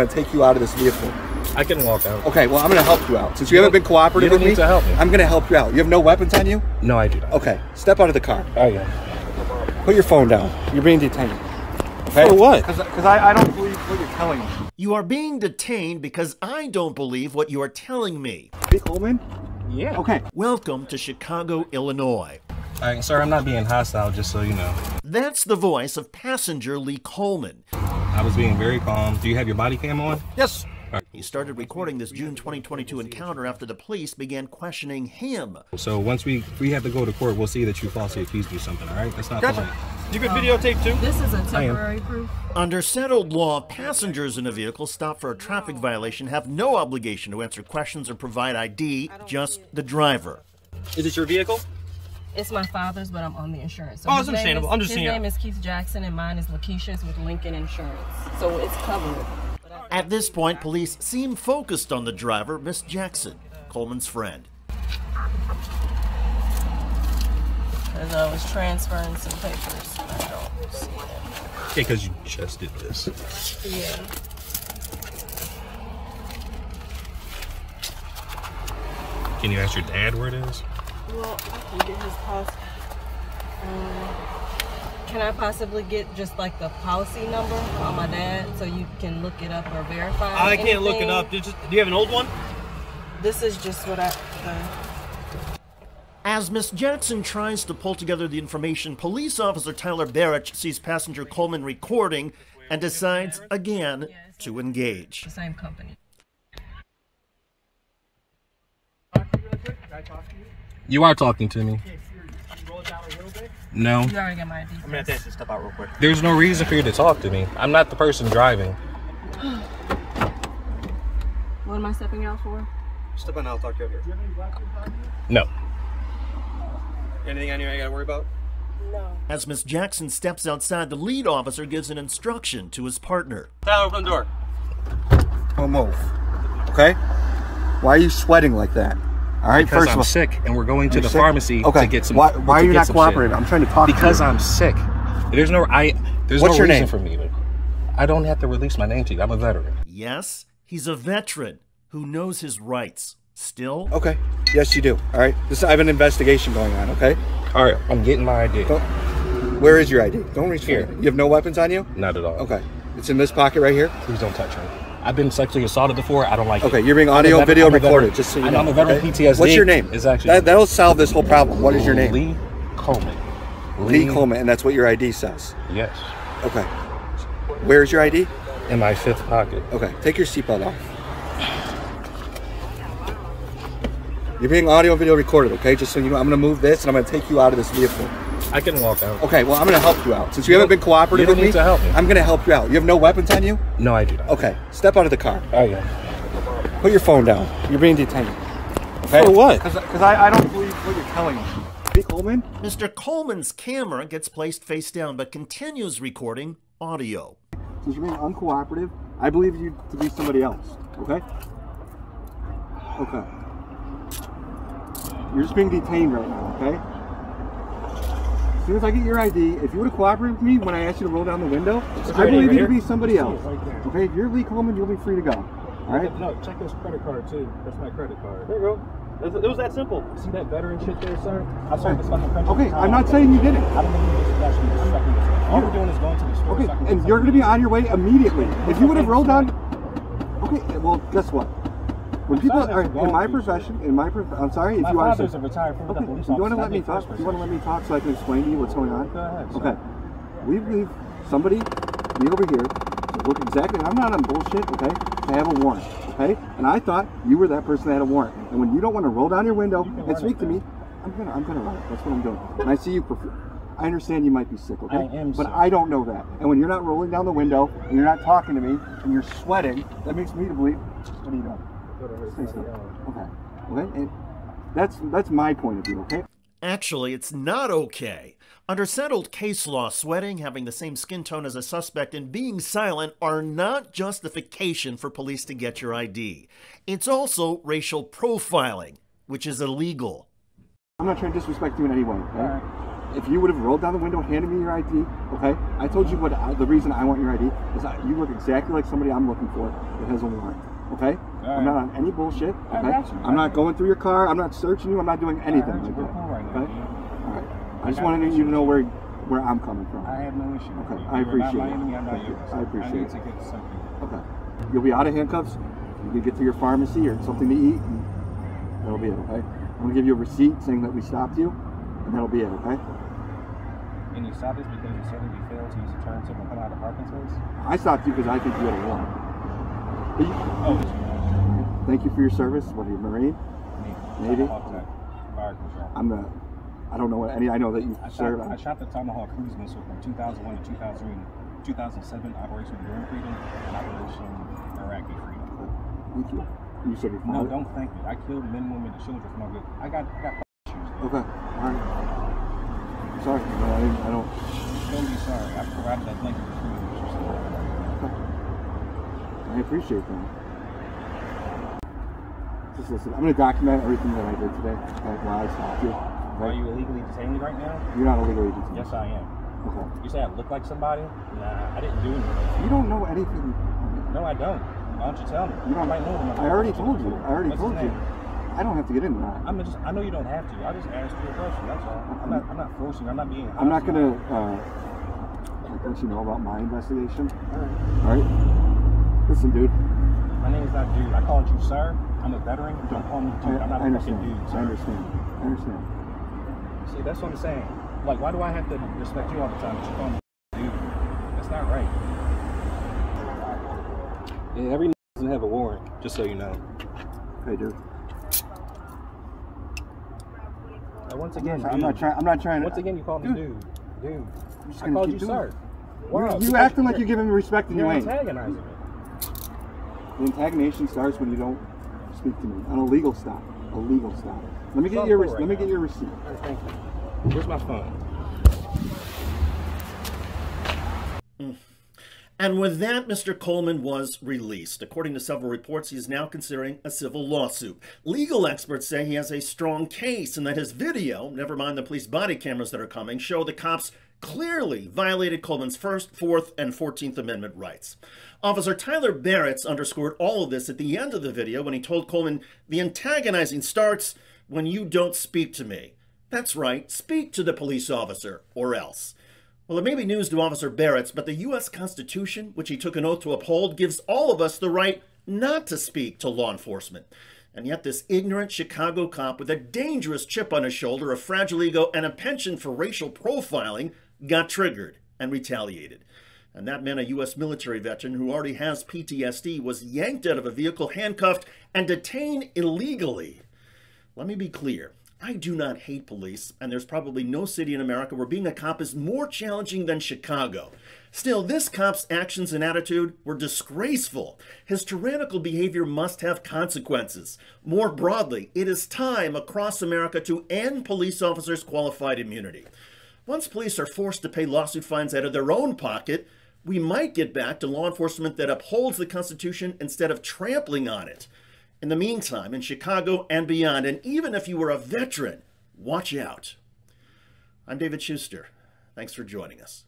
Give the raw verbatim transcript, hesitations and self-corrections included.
going to take you out of this vehicle. I can walk out. Okay, well, I'm going to help you out. Since you, you haven't been cooperative with me, you don't need to help me. I'm going to help you out. You have no weapons on you? No, I do not. Okay, step out of the car. Oh, yeah. Put your phone down. You're being detained. Okay? For what? Because I, I don't believe what you're telling me. You are being detained because I don't believe what you are telling me. Lee Coleman? Yeah. Okay. Welcome to Chicago, Illinois. All right, sir, I'm not being hostile, just so you know. That's the voice of passenger Lee Coleman. I was being very calm. Do you have your body cam on? Yes. Right. He started recording this June twenty twenty-two encounter after the police began questioning him. So once we we have to go to court, we'll see that you falsely accused me of something, all right? That's not gotcha. You could videotape too? This is a temporary proof. Under settled law, passengers in a vehicle stopped for a traffic violation have no obligation to answer questions or provide I D, just the driver. Is it your vehicle? It's my father's, but I'm on the insurance. So oh, it's understandable. Is, Understand. His name is Keith Jackson, and mine is LaKeisha's with Lincoln Insurance. So it's covered. At this point, police seem focused on the driver, Miss Jackson, Coleman's friend. Because I was transferring some papers, and I don't see them. Yeah, because you just did this. Yeah. Can you ask your dad where it is? Well, I can get his policy. Um, can I possibly get just like the policy number on my dad so you can look it up or verify? I anything? Can't look it up. Just, do you have an old one? This is just what I. Uh... As Miss Jackson tries to pull together the information, police officer Tyler Barrett sees passenger Coleman recording and decides again to engage. The same company. You are talking to me. No. You already got my I D. I'm gonna take this stuff out real quick. There's no reason for you to talk to me. I'm not the person driving. What am I stepping out for? Stepping out, I'll talk to you over here. No. Anything on here I gotta worry about? No. As Miss Jackson steps outside, the lead officer gives an instruction to his partner. Tyler, open the door. Don't move. Okay? Why are you sweating like that? All right, because first I'm all, sick, and we're going to the sick? pharmacy okay. to get some. Why, why are you not cooperating? Shit. I'm trying to talk. Because to you. I'm sick. There's no. I. There's What's no your reason name? for me. But I don't have to release my name to you. I'm a veteran. Yes, he's a veteran who knows his rights. Still. Okay. Yes, you do. All right. This. I have an investigation going on. Okay. All right. I'm getting my I D. Don't, where is your I D? Don't reach here. For you have no weapons on you? Not at all. Okay. It's in this pocket right here. Please don't touch me. I've been sexually assaulted before. I don't like okay, it. Okay, you're being audio veteran, video recorded, just so you know. I'm a veteran okay. P T S D. What's your name? Is actually that, that'll solve this whole problem. What is your name? Lee Coleman. Lee, Lee Coleman, and that's what your I D says? Yes. Okay. Where is your I D? In my fifth pocket. Okay, take your seatbelt off. You're being audio video recorded, okay? Just so you know, I'm going to move this, and I'm going to take you out of this vehicle. I can walk out. Okay, well, I'm going to help you out. Since you, you haven't been cooperative with me, you don't need to help me. I'm going to help you out. You have no weapons on you? No, I do not. Okay, step out of the car. Oh, yeah. Put your phone down. You're being detained. Okay? For what? Because I, I don't believe what you're telling me. Lee Coleman? Mister Coleman's camera gets placed face down, but continues recording audio. Since you're being uncooperative, I believe you to be somebody else. Okay? Okay. You're just being detained right now, okay? As soon as I get your I D, if you would have cooperated with me when I asked you to roll down the window, so I believe right you to be somebody else. Right okay, if you're Lee Coleman, you'll be free to go. All right? No, check this credit card too. That's my credit card. There you go. It was that simple. See that veteran shit there, sir? I saw this fucking country. Okay, I'm not saying you did it. I don't think you did it. All we're doing is going to the store. Okay, and you're going to be on your way immediately. If you would have rolled down... Okay, well, guess what? When people are in my profession, in my prof I'm sorry, if my you are a retired okay, police officer. You want to let me talk? You want to let me talk so I can explain to you what's going on? Go ahead. Okay. Sir. We believe somebody, me over here, to look exactly, I'm not on bullshit, okay, to have a warrant, okay? And I thought you were that person that had a warrant. And when you don't want to roll down your window you and speak it, to me, I'm going to I'm gonna run it. That's what I'm doing. And I see you prefer. I understand you might be sick, okay? I am but sick. I don't know that. And when you're not rolling down the window, and you're not talking to me, and you're sweating, that makes me to believe, what are you doing? Okay. Okay. And that's that's my point of view, okay? Actually, it's not okay. Under settled case law, sweating, having the same skin tone as a suspect, and being silent are not justification for police to get your I D. It's also racial profiling, which is illegal. I'm not trying to disrespect you in any way, okay? All right. If you would have rolled down the window, handed me your I D, okay? I told you what I, the reason I want your I D is that you look exactly like somebody I'm looking for that has a warrant, okay? Right. I'm not on any bullshit, okay? I'm not going through your car. I'm not searching you. I'm not doing anything like that, right okay? Now, yeah. All right. I, I just wanted you to know where where I'm coming from. I have no issue. Okay, I appreciate it. I appreciate it. I need to get something. Okay. You'll be out of handcuffs. You can get to your pharmacy or something to eat. And that'll be it, okay? I'm going to give you a receipt saying that we stopped you. And that'll be it, okay? And you stopped us because you said that you failed to use the turn signal to come out of the parking space? I stopped you because I think you had a warrant. Oh, thank you for your service. What are you, Marine? Navy. Navy? Fire control. I'm the, I don't know what any, I know that you I served. Shot, I shot the Tomahawk cruise missile from two thousand one to two thousand seven, Operation Iraqi Freedom and Operation Iraqi Freedom. Thank you. You said you No, don't thank me. I killed men, women, and children for no good. I got, I got issues. Okay. All right. Sorry, no, I, I don't. Don't be sorry. I provided that blanket for you. I appreciate that. Just listen. I'm gonna document everything that I did today. Like why I stopped you. Right? Are you illegally detained right now? You're not illegally detained. Yes, I am. Okay. You say I look like somebody? Nah, I didn't do anything. You don't know anything. No, I don't. Why don't you tell me? You don't know. I already told you. I already told you. I don't have to get into that. I'm just, I know you don't have to. I just asked you a question. That's all. I'm not, I'm not forcing. I'm not being. I'm not gonna uh, let you know about my investigation. All right. All right. Listen, dude. My name is not dude. I called you sir. I'm a veteran. Don't call me dude. I, I'm not I a fucking dude. Sir. I understand. I understand. See, that's what I'm saying. Like, why do I have to respect you all the time? But you call me dude. That's not right. Yeah, every n doesn't have a warrant. Just so you know. Hey, dude. Once again, I'm dude. not trying. I'm not trying. Once again, you called me dude. Dude, dude. I'm just I called you sir. Wow. You, you acting like you're giving me respect, and you ain't. Antagonizing me. The antagonization starts when you don't speak to me. An illegal stop. A legal stop. Let me get your. Right let me now. get your receipt. All right, thank you. Where's my phone? Mm. And with that, Mister Coleman was released. According to several reports, he is now considering a civil lawsuit. Legal experts say he has a strong case and that his video, never mind the police body cameras that are coming, show the cops clearly violated Coleman's First, Fourth, and Fourteenth Amendment rights. Officer Tyler Barrett underscored all of this at the end of the video when he told Coleman, "The antagonizing starts when you don't speak to me." That's right, speak to the police officer or else. Well, it may be news to Officer Barrett, but the U S Constitution, which he took an oath to uphold, gives all of us the right not to speak to law enforcement. And yet this ignorant Chicago cop with a dangerous chip on his shoulder, a fragile ego, and a penchant for racial profiling got triggered and retaliated. And that meant a U S military veteran who already has P T S D was yanked out of a vehicle, handcuffed, and detained illegally. Let me be clear. I do not hate police, and there's probably no city in America where being a cop is more challenging than Chicago. Still, this cop's actions and attitude were disgraceful. His tyrannical behavior must have consequences. More broadly, it is time across America to end police officers' qualified immunity. Once police are forced to pay lawsuit fines out of their own pocket, we might get back to law enforcement that upholds the Constitution instead of trampling on it. In the meantime, in Chicago and beyond, and even if you were a veteran, watch out. I'm David Shuster. Thanks for joining us.